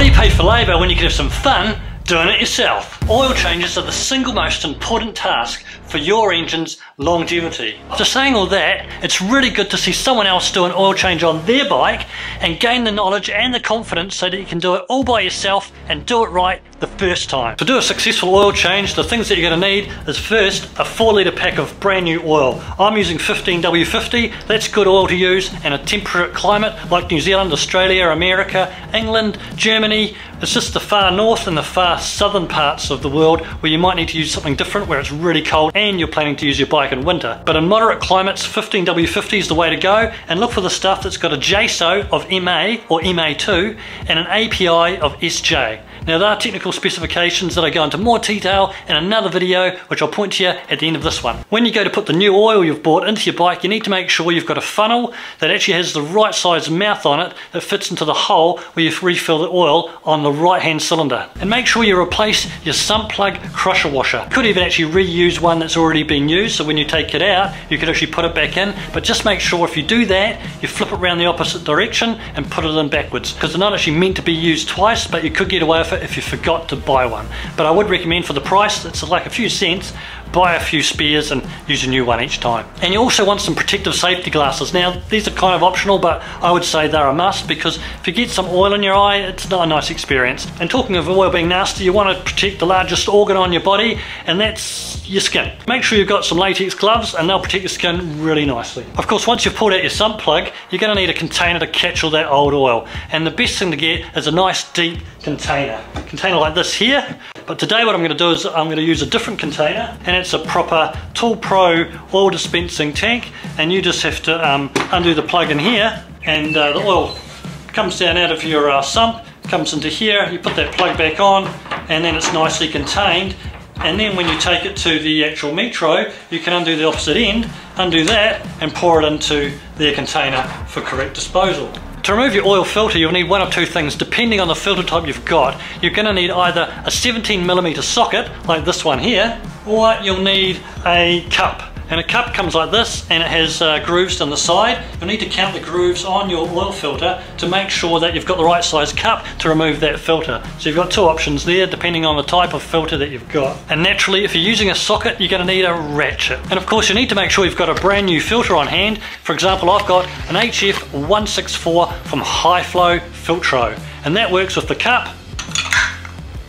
Why do you pay for labour when you can have some fun doing it yourself? Oil changes are the single most important task for your engine's longevity. After saying all that, it's really good to see someone else do an oil change on their bike and gain the knowledge and the confidence so that you can do it all by yourself and do it right the first time. To do a successful oil change, the things that you're going to need is first a 4-litre pack of brand new oil. I'm using 15W50, that's good oil to use in a temperate climate like New Zealand, Australia, America, England, Germany. It's just the far north and the far southern parts of the world where you might need to use something different, where it's really cold and you're planning to use your bike in winter. But in moderate climates, 15W50 is the way to go, and look for the stuff that's got a JSO of MA or MA2 and an API of SJ. Now, there are technical specifications that I go into more detail in another video, which I'll point to you at the end of this one. When you go to put the new oil you've bought into your bike, you need to make sure you've got a funnel that actually has the right size mouth on it that fits into the hole where you refill the oil on the right hand cylinder. And make sure you replace your sump plug crusher washer. Could even actually reuse one that's already been used, so when you take it out you could actually put it back in, but just make sure if you do that you flip it around the opposite direction and put it in backwards, because they're not actually meant to be used twice, but you could get away with it if you forgot to buy one. But I would recommend, for the price, it's like a few cents, buy a few spares and use a new one each time. And you also want some protective safety glasses. Now, these are kind of optional, but I would say they're a must, because if you get some oil in your eye, it's not a nice experience. And talking of oil being nasty, you want to protect the largest organ on your body, and that's your skin. Make sure you've got some latex gloves and they'll protect your skin really nicely. Of course, once you've pulled out your sump plug, you're going to need a container to catch all that old oil. And the best thing to get is a nice deep container. A container like this here. But today what I'm going to do is I'm going to use a different container, and it's a proper Tool Pro oil dispensing tank, and you just have to undo the plug in here, and the oil comes down out of your sump, comes into here, you put that plug back on, and then it's nicely contained. And then when you take it to the actual metro, you can undo the opposite end, undo that, and pour it into their container for correct disposal. To remove your oil filter, you'll need one of two things depending on the filter type you've got. You're going to need either a 17mm socket like this one here, or you'll need a cup. And a cup comes like this, and it has grooves on the side. You'll need to count the grooves on your oil filter to make sure that you've got the right size cup to remove that filter. So you've got two options there depending on the type of filter that you've got. And naturally, if you're using a socket, you're going to need a ratchet. And of course, you need to make sure you've got a brand new filter on hand. For example, I've got an HF164 from Highflow Filtro, and that works with the cup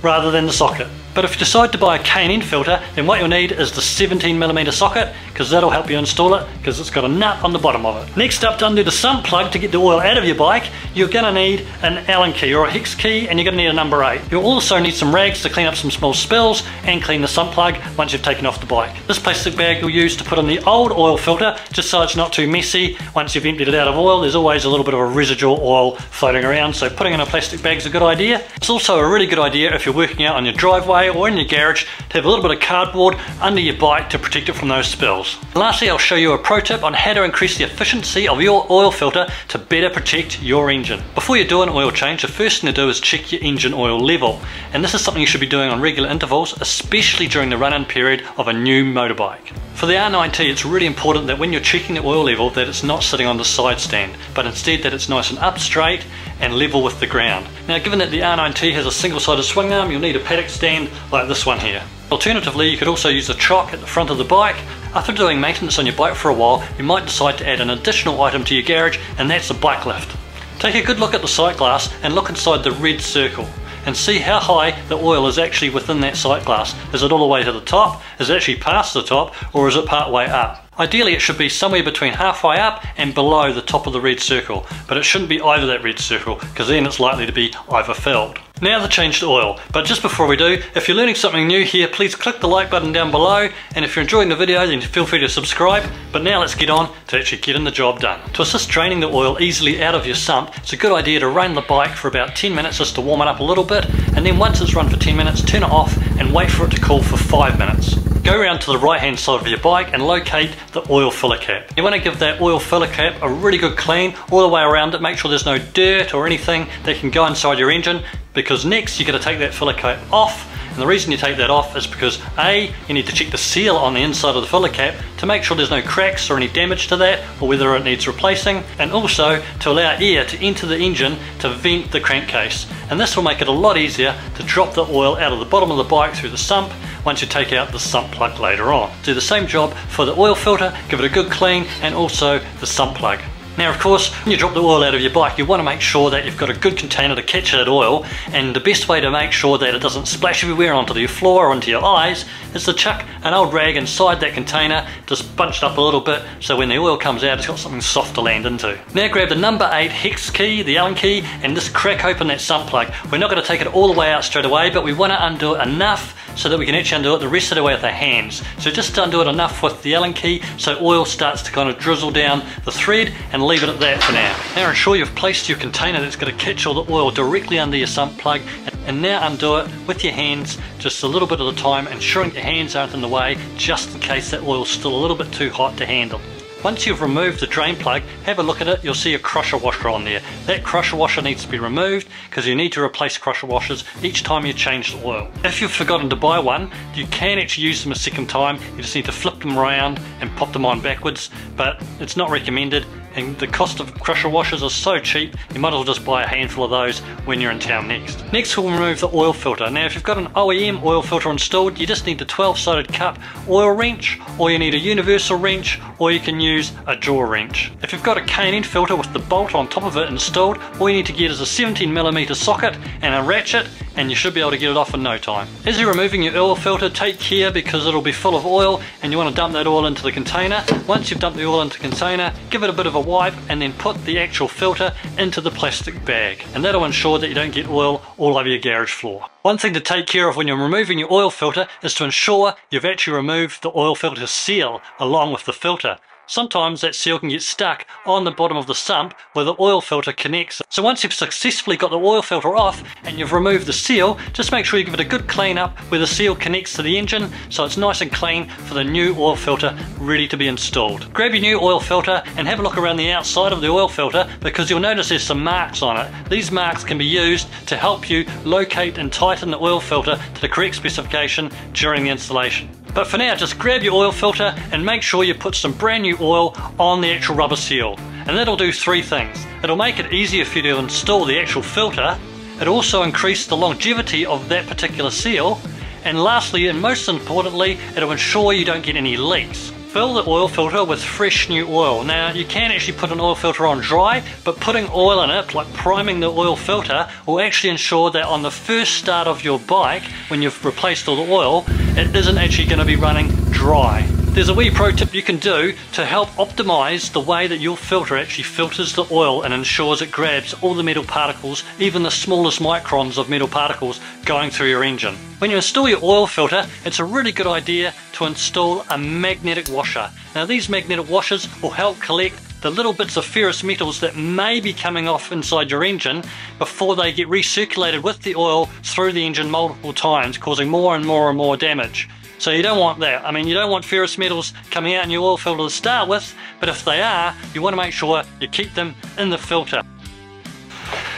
rather than the socket. But if you decide to buy a K&N filter, then what you'll need is the 17mm socket, because that'll help you install it, because it's got a nut on the bottom of it. Next up, to undo the sump plug to get the oil out of your bike, you're going to need an Allen key or a hex key, and you're going to need a number 8. You'll also need some rags to clean up some small spills and clean the sump plug once you've taken off the bike. This plastic bag you'll use to put in the old oil filter, just so it's not too messy. Once you've emptied it out of oil, there's always a little bit of a residual oil floating around, so putting in a plastic bag's a good idea. It's also a really good idea if you're working out on your driveway or in your garage to have a little bit of cardboard under your bike to protect it from those spills. And lastly, I'll show you a pro tip on how to increase the efficiency of your oil filter to better protect your engine. Before you do an oil change, the first thing to do is check your engine oil level, and this is something you should be doing on regular intervals, especially during the run-in period of a new motorbike. For the R9T, it's really important that when you're checking the oil level that it's not sitting on the side stand, but instead that it's nice and up straight and level with the ground. Now, given that the R9T has a single-sided swing arm, you'll need a paddock stand like this one here. Alternatively, you could also use a chock at the front of the bike. After doing maintenance on your bike for a while, you might decide to add an additional item to your garage, and that's the bike lift. Take a good look at the sight glass and look inside the red circle, and see how high the oil is actually within that sight glass. Is it all the way to the top? Is it actually past the top? Or is it part way up? Ideally, it should be somewhere between halfway up and below the top of the red circle, but it shouldn't be over that red circle, because then it's likely to be overfilled. Now the change to oil, but just before we do, if you're learning something new here, please click the like button down below, and if you're enjoying the video then feel free to subscribe. But now let's get on to actually getting the job done. To assist draining the oil easily out of your sump, it's a good idea to run the bike for about 10 minutes just to warm it up a little bit, and then once it's run for 10 minutes, turn it off and wait for it to cool for 5 minutes. Go around to the right hand side of your bike and locate the oil filler cap. You want to give that oil filler cap a really good clean all the way around it. Make sure there's no dirt or anything that can go inside your engine, because next you're going to take that filler cap off And the reason you take that off is because A, you need to check the seal on the inside of the filler cap to make sure there's no cracks or any damage to that, or whether it needs replacing, and also to allow air to enter the engine to vent the crankcase. And this will make it a lot easier to drop the oil out of the bottom of the bike through the sump once you take out the sump plug later on. Do the same job for the oil filter, give it a good clean, and also the sump plug. Now of course, when you drop the oil out of your bike, you want to make sure that you've got a good container to catch that oil, and the best way to make sure that it doesn't splash everywhere onto your floor or into your eyes is to chuck an old rag inside that container, just bunch it up a little bit so when the oil comes out it's got something soft to land into. Now grab the number 8 hex key, the Allen key, and just crack open that sump plug. We're not going to take it all the way out straight away, but we want to undo it enough so that we can actually undo it the rest of the way with our hands. So just undo it enough with the Allen key so oil starts to kind of drizzle down the thread, and leave it at that for now. Now ensure you've placed your container that's going to catch all the oil directly under your sump plug, and now undo it with your hands just a little bit at a time, ensuring your hands aren't in the way just in case that oil's still a little bit too hot to handle. Once you've removed the drain plug, have a look at it, you'll see a crusher washer on there. That crusher washer needs to be removed because you need to replace crusher washers each time you change the oil. If you've forgotten to buy one, you can actually use them a second time, you just need to flip them around and pop them on backwards, but it's not recommended, and the cost of crusher washers is so cheap you might as well just buy a handful of those when you're in town next. Next we'll remove the oil filter. Now if you've got an OEM oil filter installed, you just need the 12-sided cup oil wrench, or you need a universal wrench, or you can use a jaw wrench. If you've got a K&N filter with the bolt on top of it installed, all you need to get is a 17mm socket and a ratchet, and you should be able to get it off in no time. As you're removing your oil filter, take care because it'll be full of oil and you want to dump that oil into the container. Once you've dumped the oil into the container, give it a bit of a wipe and then put the actual filter into the plastic bag, and that'll ensure that you don't get oil all over your garage floor. One thing to take care of when you're removing your oil filter is to ensure you've actually removed the oil filter seal along with the filter. Sometimes that seal can get stuck on the bottom of the sump where the oil filter connects. So once you've successfully got the oil filter off and you've removed the seal, just make sure you give it a good clean up where the seal connects to the engine so it's nice and clean for the new oil filter ready to be installed. Grab your new oil filter and have a look around the outside of the oil filter because you'll notice there's some marks on it. These marks can be used to help you locate and tighten the oil filter to the correct specification during the installation. But for now, just grab your oil filter and make sure you put some brand new oil on the actual rubber seal. And that'll do three things. It'll make it easier for you to install the actual filter, it'll also increase the longevity of that particular seal, and lastly, and most importantly, it'll ensure you don't get any leaks. Fill the oil filter with fresh new oil. Now you can actually put an oil filter on dry, but putting oil in it, like priming the oil filter, will actually ensure that on the first start of your bike, when you've replaced all the oil, it isn't actually going to be running dry. There's a wee pro tip you can do to help optimize the way that your filter actually filters the oil and ensures it grabs all the metal particles, even the smallest microns of metal particles going through your engine. When you install your oil filter, it's a really good idea to install a magnetic washer. Now these magnetic washers will help collect the little bits of ferrous metals that may be coming off inside your engine before they get recirculated with the oil through the engine multiple times, causing more and more and more damage. So you don't want that. I mean, you don't want ferrous metals coming out in your oil filter to start with, but if they are, you want to make sure you keep them in the filter.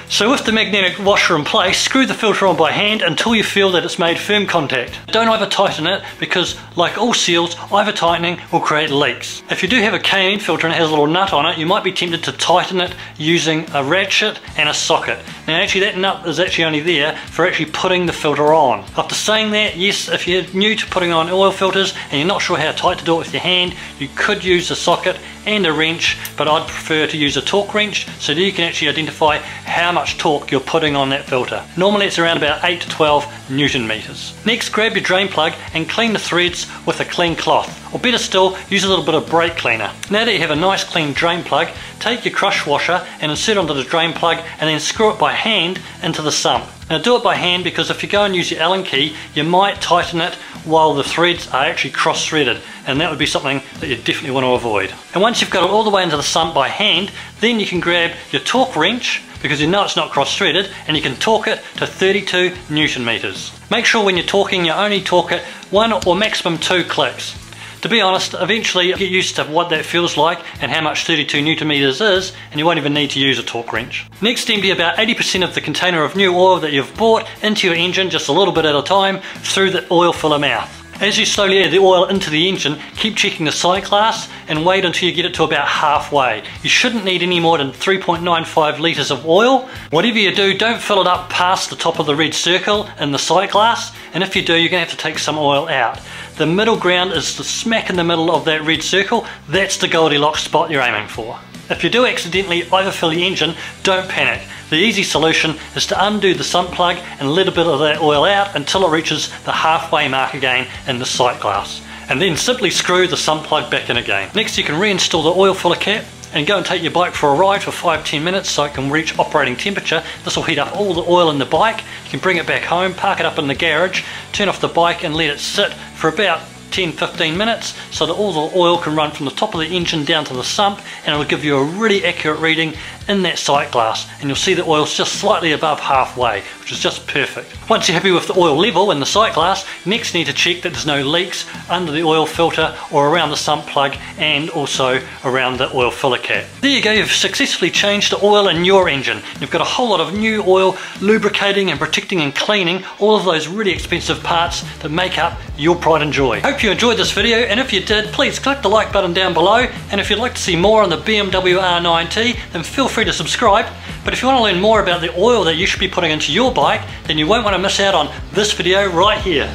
So with the magnetic washer in place, screw the filter on by hand until you feel that it's made firm contact. Don't over tighten it because, like all seals, over tightening will create leaks. If you do have a K&N filter and it has a little nut on it, you might be tempted to tighten it using a ratchet and a socket. Now actually that nut is actually only there for actually putting the filter on. After saying that, yes, if you're new to putting on oil filters and you're not sure how tight to do it with your hand, you could use a socket and a wrench, but I'd prefer to use a torque wrench so that you can actually identify how much torque you're putting on that filter. Normally it's around about 8 to 12 Newton meters. Next, grab your drain plug and clean the threads with a clean cloth, or better still, use a little bit of brake cleaner. Now that you have a nice clean drain plug, take your crush washer and insert onto the drain plug and then screw it by hand into the sump. Now do it by hand because if you go and use your Allen key, you might tighten it while the threads are actually cross-threaded, and that would be something that you definitely want to avoid. And once you've got it all the way into the sump by hand, then you can grab your torque wrench, because you know it's not cross-threaded, and you can torque it to 32 Newton meters. Make sure when you're torquing you only torque it one or maximum two clicks. To be honest, eventually you get used to what that feels like and how much 32 Newton meters is, and you won't even need to use a torque wrench. Next, empty about 80% of the container of new oil that you've bought into your engine, just a little bit at a time, through the oil filler mouth. As you slowly add the oil into the engine, keep checking the sight glass and wait until you get it to about halfway. You shouldn't need any more than 3.95 litres of oil. Whatever you do, don't fill it up past the top of the red circle in the sight glass, and if you do, you're going to have to take some oil out. The middle ground is the smack in the middle of that red circle. That's the Goldilocks spot you're aiming for. If you do accidentally overfill the engine, don't panic. The easy solution is to undo the sump plug and let a bit of that oil out until it reaches the halfway mark again in the sight glass, and then simply screw the sump plug back in again. Next, you can reinstall the oil filler cap and go and take your bike for a ride for 5–10 minutes so it can reach operating temperature. This will heat up all the oil in the bike. You can bring it back home, park it up in the garage, turn off the bike and let it sit for about 10–15 minutes so that all the oil can run from the top of the engine down to the sump, and it will give you a really accurate reading in that sight glass, and you'll see the oil's just slightly above halfway, which is just perfect. Once you're happy with the oil level in the sight glass, next you need to check that there's no leaks under the oil filter or around the sump plug and also around the oil filler cap. There you go, you've successfully changed the oil in your engine. You've got a whole lot of new oil lubricating and protecting and cleaning all of those really expensive parts that make up your pride and joy. Hope you enjoyed this video, and if you did, please click the like button down below, and if you'd like to see more on the BMW R9T, then feel free to subscribe. But if you want to learn more about the oil that you should be putting into your bike, then you won't want to miss out on this video right here.